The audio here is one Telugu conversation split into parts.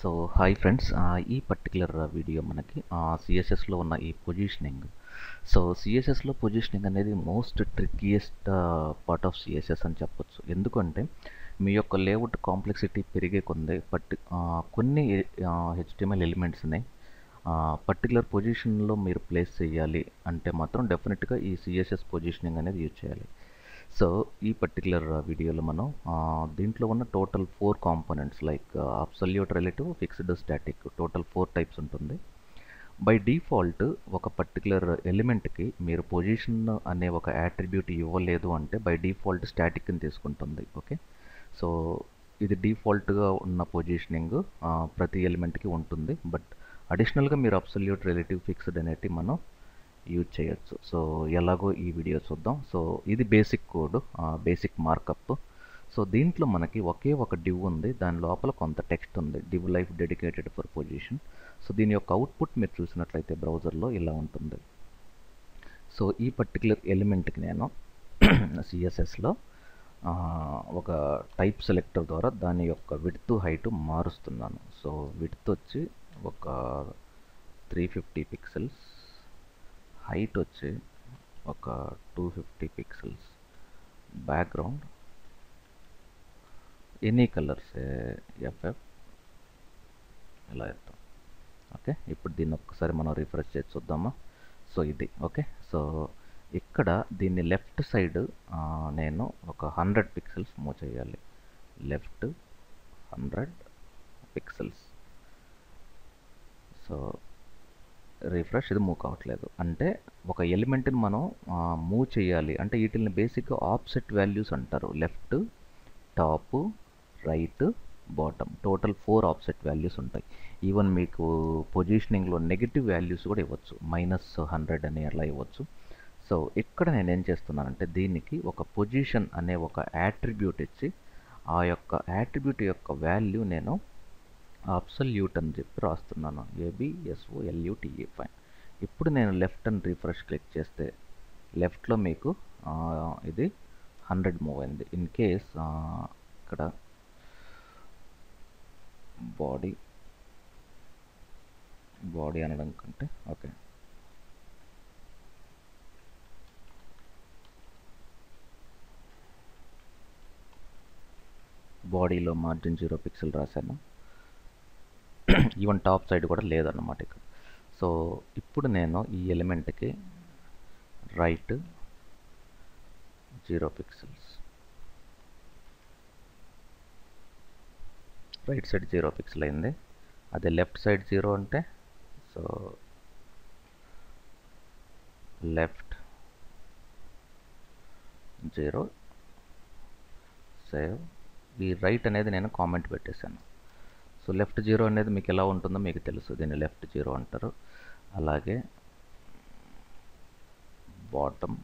So hi friends, ee particular video manaki css lo unna ee positioning. So css lo positioning anedi most trickiest part of css ani cheppochu, endukante మీ యొక్క లేఅవుట్ కాంప్లెక్సిటీ పెరిగే కొందే కొన్ని HTML ఎలిమెంట్స్ని పర్టికులర్ పొజిషన్లో మీరు ప్లేస్ చేయాలి అంటే మాత్రం డెఫినెట్గా ఈ సిఎస్ఎస్ పొజిషనింగ్ అనేది యూజ్ చేయాలి. సో ఈ పర్టికులర్ వీడియోలో మనం దీంట్లో ఉన్న total 4 components like absolute, relative, fixed, static, total 4 types ఉంటుంది. బై డిఫాల్ట్ ఒక పర్టికులర్ ఎలిమెంట్కి మీరు పొజిషన్ అనే ఒక యాట్రిబ్యూట్ ఇవ్వలేదు అంటే బై డిఫాల్ట్ స్టాటిక్ని తీసుకుంటుంది. ఓకే, సో ఇది డిఫాల్ట్గా ఉన్న పొజిషనింగ్ ప్రతి ఎలిమెంట్కి ఉంటుంది. బట్ అడిషనల్గా మీరు అబ్సల్యూట్, రిలేటివ్, ఫిక్స్డ్ అనేటివి మనం యూజ్ చేయొచ్చు. సో ఎలాగో ఈ వీడియో చూద్దాం. సో ఇది basic code, basic markup. So దీంట్లో మనకి ఒకే ఒక డివ్ ఉంది, దాని లోపల కొంత టెక్స్ట్ ఉంది, div life dedicated for position. So దీని యొక్క అవుట్పుట్ మీరు చూసినట్లయితే బ్రౌజర్లో ఇలా ఉంటుంది. సో ఈ పర్టికులర్ ఎలిమెంట్కి నేను సిఎస్ఎస్లో ఒక టైప్ సెలెక్టర్ ద్వారా దాని యొక్క విడ్త్, హైట్ మారుస్తున్నాను. సో విడ్త్ వచ్చి ఒక 350 pixels, హైట్ వచ్చి ఒక 250 pixels, background any colours FF ఇలా ఇస్తాం. ఓకే, ఇప్పుడు దీన్ని ఒక్కసారి మనం రిఫ్రెష్ చేసి చూద్దామా. సో ఇది ఓకే. సో ఇక్కడ దీన్ని లెఫ్ట్ సైడ్ నేను ఒక 100 pixels మూవ్ చేయాలి. Left 100 pixels. సో రిఫ్రెష్, ఇది మూవ్ కావట్లేదు. అంటే ఒక ఎలిమెంట్ని మనం మూవ్ చేయాలి అంటే వీటిని బేసిక్గా ఆఫ్సెట్ వాల్యూస్ అంటారు. Left, top, right, bottom, total 4 offset values ఉంటాయి. ఈవెన్ మీకు పొజిషనింగ్లో నెగిటివ్ వాల్యూస్ కూడా ఇవ్వచ్చు, -100 అని అలా ఇవ్వచ్చు. సో ఇక్కడ నేను ఏం చేస్తున్నానంటే దీనికి ఒక పొజిషన్ అనే ఒక యాట్రిబ్యూట్ ఇచ్చి ఆ యొక్క యాట్రిబ్యూట్ యొక్క వాల్యూ నేను అబ్సల్యూట్ అని చెప్పి రాస్తున్నాను, ABSOLUTE ఫైన్. ఇప్పుడు నేను లెఫ్ట్ అని రిఫ్రెష్ క్లిక్ చేస్తే లెఫ్ట్లో మీకు ఇది 100 మూవ్ అయింది. ఇన్ కేస్ ఇక్కడ బాడీ అనడం కంటే ఓకే, బాడీలో మార్జిన్ 0 pixel రాశాను. ఈవెన్ టాప్ సైడ్ కూడా లేదన్నమాట ఇక్కడ. సో ఇప్పుడు నేను ఈ ఎలిమెంట్కి right 0 pixels, right side 0 pixel అయింది. అదే లెఫ్ట్ సైడ్ 0 అంటే సో లెఫ్ట్ 0 సేవ్. ఈ రైట్ అనేది నేను కామెంట్ పెట్టేశాను. సో లెఫ్ట్ 0 అనేది మీకు ఎలా ఉంటుందో మీకు తెలుసు, దీన్ని లెఫ్ట్ 0 అంటారు. అలాగే బాటమ్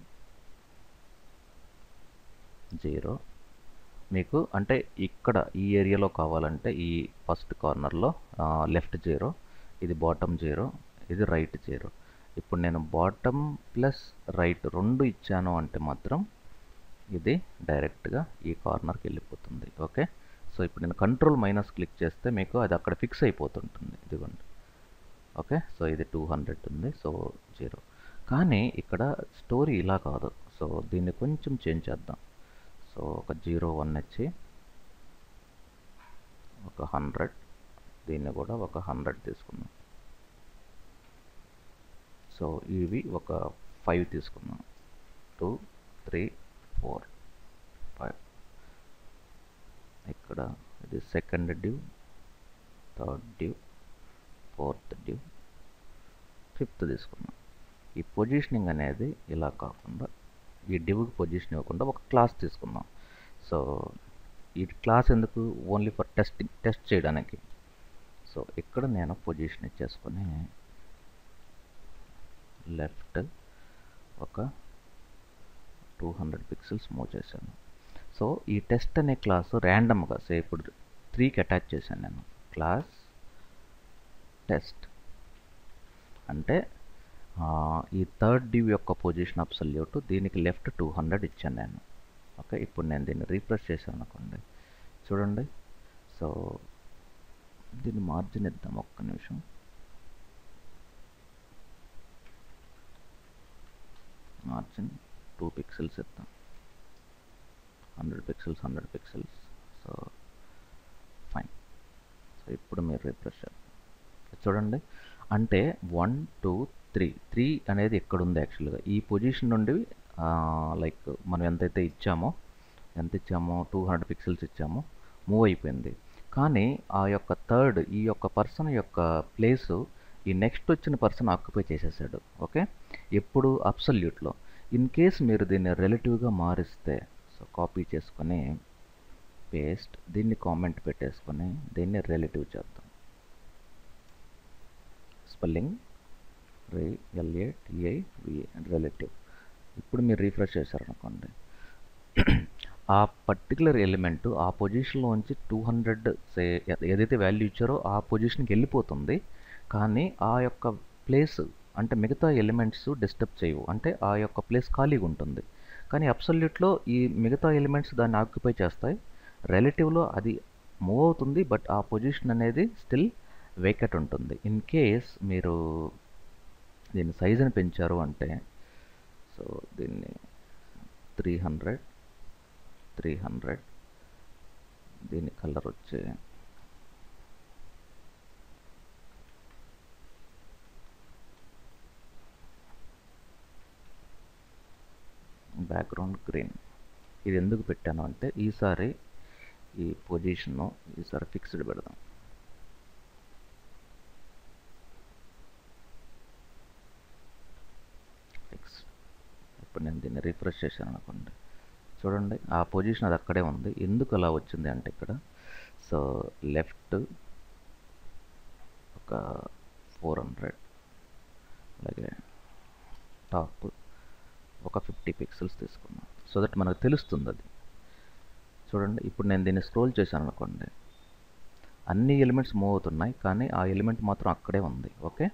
0 మీకు అంటే ఇక్కడ ఈ ఏరియాలో కావాలంటే ఈ ఫస్ట్ కార్నర్లో లెఫ్ట్ 0, ఇది బాటమ్ 0, ఇది రైట్ 0. ఇప్పుడు నేను బాటమ్ ప్లస్ రైట్ 2 ఇచ్చాను అంటే మాత్రం ఇది డైరెక్ట్గా ఈ కార్నర్కి వెళ్ళిపోతుంది. ఓకే, సో ఇప్పుడు నేను Ctrl- క్లిక్ చేస్తే మీకు అది అక్కడ ఫిక్స్ అయిపోతుంటుంది, ఇదిగోండి. ఓకే, సో ఇది 200 ఉంది, సో 0. కానీ ఇక్కడ స్టోరీ ఇలా కాదు, సో దీన్ని కొంచెం చేంజ్ చేద్దాం. సో ఒక 01 వచ్చి ఒక 100, దీన్ని కూడా ఒక 100 తీసుకున్నాం. సో ఇవి ఒక 5 తీసుకున్నాం, 2, 3, 4, 5. ఇక్కడ ఇది second div, third div, fourth div, fifth తీసుకున్నాం. ఈ పొజిషనింగ్ అనేది ఇలా కాకుండా ఈ డ్యూకి పొజిషన్ ఇవ్వకుండా ఒక క్లాస్ తీసుకున్నాం. సో ఈ క్లాస్ ఎందుకు, ఓన్లీ ఫర్ టెస్ట్ చేయడానికి. సో ఇక్కడ నేను పొజిషన్ ఇచ్చేసుకొని లెఫ్ట్ ఒక 200 pixels మూవ్ చేశాను. సో ఈ టెస్ట్ అనే క్లాస్ ర్యాండమ్గా సే ఇప్పుడు 3కి అటాచ్ చేశాను నేను. క్లాస్ టెస్ట్ అంటే ఈ థర్డ్ డివ్ యొక్క పొజిషన్ అబ్సల్యూట్, దీనికి లెఫ్ట్ 200 ఇచ్చాను నేను. ఓకే, ఇప్పుడు నేను దీన్ని రీఫ్రెష్ చేశాను అనుకోండి, చూడండి. సో దీని మార్జిన్ ఇద్దాం ఒక్క నిమిషం మార్జిన్ 2 pixels ఇద్దాం 100 pixels సో ఫైన్ సో ఇప్పుడు మీరు రిఫ్రెష్ చేద్దాం చూడండి అంటే 1 2 3 అనేది ఎక్కడ ఉంది యాక్చువల్గా ఈ పొజిషన్ నుండి లైక్ మనం ఎంత ఇచ్చామో 200 pixels ఇచ్చామో మూవ్ అయిపోయింది కానీ ఆ యొక్క థర్డ్ ఈ యొక్క పర్సన్ యొక్క ప్లేస్ ఈ నెక్స్ట్ వచ్చిన పర్సన్ ఆక్యుపై చేసేసాడు ఓకే ఎప్పుడు అబ్సల్యూట్లో ఇన్ కేస్ మీరు దీన్ని రిలేటివ్గా మారిస్తే సో కాపీ చేసుకొని పేస్ట్ దీన్ని కామెంట్ పెట్టేసుకొని దీన్ని రిలేటివ్ చేద్దాం స్పెల్లింగ్ LATIVA రిలేటివ్ ఇప్పుడు మీరు రీఫ్రెష్ చేశారనుకోండి ఆ పర్టికులర్ ఎలిమెంట్ ఆ పొజిషన్లోంచి 200 ఏదైతే వాల్యూ ఇచ్చారో ఆ పొజిషన్కి వెళ్ళిపోతుంది కానీ ఆ యొక్క ప్లేస్ అంటే మిగతా ఎలిమెంట్స్ డిస్టర్బ్ చేయవు అంటే ఆ యొక్క ప్లేస్ ఖాళీగా ఉంటుంది కానీ అబ్సల్యూట్లో ఈ మిగతా ఎలిమెంట్స్ దాన్ని ఆక్యుపై చేస్తాయి రిలేటివ్లో అది మూవ్ అవుతుంది బట్ ఆ పొజిషన్ అనేది స్టిల్ వేకెట్ ఉంటుంది ఇన్ కేస్ మీరు దీని సైజుని పెంచారు అంటే సో దీన్ని 300 దీని కలర్ వచ్చే బ్యాక్గ్రౌండ్ గ్రీన్ ఇది ఎందుకు పెట్టాను అంటే ఈసారి ఈ పొజిషన్ను ఈసారి ఫిక్స్డ్ పెడదాం ఫిక్స్ ఇప్పుడు నేను దీన్ని రిఫ్రెష్ చేశాను అనుకోండి చూడండి ఆ పొజిషన్ అది అక్కడే ఉంది ఎందుకు అలా వచ్చింది అంటే ఇక్కడ సో లెఫ్ట్ ఒక 400 అలాగే టాప్ ఒక 50 pixels తీసుకున్నాం సో దట్ మనకు తెలుస్తుంది అది చూడండి ఇప్పుడు నేను దీన్ని స్క్రోల్ చేశాను అనుకోండి అన్ని ఎలిమెంట్స్ మూవ్ అవుతున్నాయి కానీ ఆ ఎలిమెంట్ మాత్రం అక్కడే ఉంది ఓకే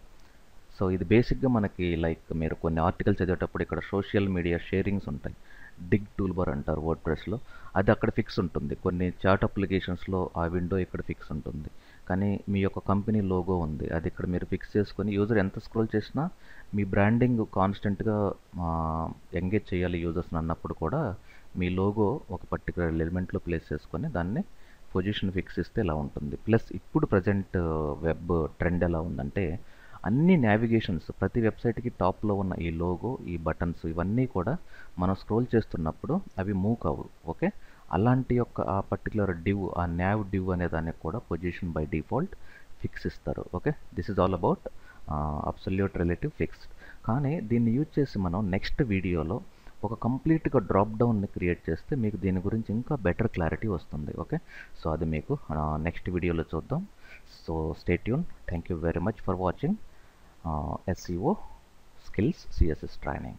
సో ఇది బేసిక్గా మనకి లైక్ మీరు కొన్ని ఆర్టికల్స్ చదివేటప్పుడు ఇక్కడ సోషల్ మీడియా షేరింగ్స్ ఉంటాయి డిగ్ టూల్బార్ అంటారు వర్డ్ ప్రెస్లో అది అక్కడ ఫిక్స్ ఉంటుంది కొన్ని చార్ట్ అప్లికేషన్స్లో ఆ విండో ఇక్కడ ఫిక్స్ ఉంటుంది కానీ మీ యొక్క కంపెనీ లోగో ఉంది అది ఇక్కడ మీరు ఫిక్స్ చేసుకొని యూజర్ ఎంత స్క్రోల్ చేసినా మీ బ్రాండింగ్ కాన్స్టెంట్గా ఎంగేజ్ చేయాలి యూజర్స్ని అన్నప్పుడు కూడా మీ లోగో ఒక పర్టికులర్ ఎలిమెంట్లో ప్లేస్ చేసుకొని దాన్ని పొజిషన్ ఫిక్స్ చేస్తే ఇలా ఉంటుంది ప్లస్ ఇప్పుడు ప్రజెంట్ వెబ్ ట్రెండ్ ఎలా ఉందంటే అన్ని నావిగేషన్స్ ప్రతి వెబ్సైట్కి టాప్లో ఉన్న ఈ లోగో ఈ బటన్స్ ఇవన్నీ కూడా మనం స్క్రోల్ చేస్తున్నప్పుడు అవి మూవ్ కావు ఓకే అలాంటి యొక్క ఆ పర్టికులర్ డివ్ ఆ న్యావ్ డివ్ అనే దానికి కూడా పొజిషన్ బై డిఫాల్ట్ ఫిక్స్ ఇస్తారు okay this is all about absolute relative fixed కానీ దీన్ని యూజ్ చేసి మనం నెక్స్ట్ వీడియోలో ఒక కంప్లీట్గా డ్రాప్ డౌన్ని క్రియేట్ చేస్తే మీకు దీని గురించి ఇంకా బెటర్ క్లారిటీ వస్తుంది ఓకే సో అది మీకు నెక్స్ట్ వీడియోలో చూద్దాం so stay tune thank you very much for watching SEO skills CSS training.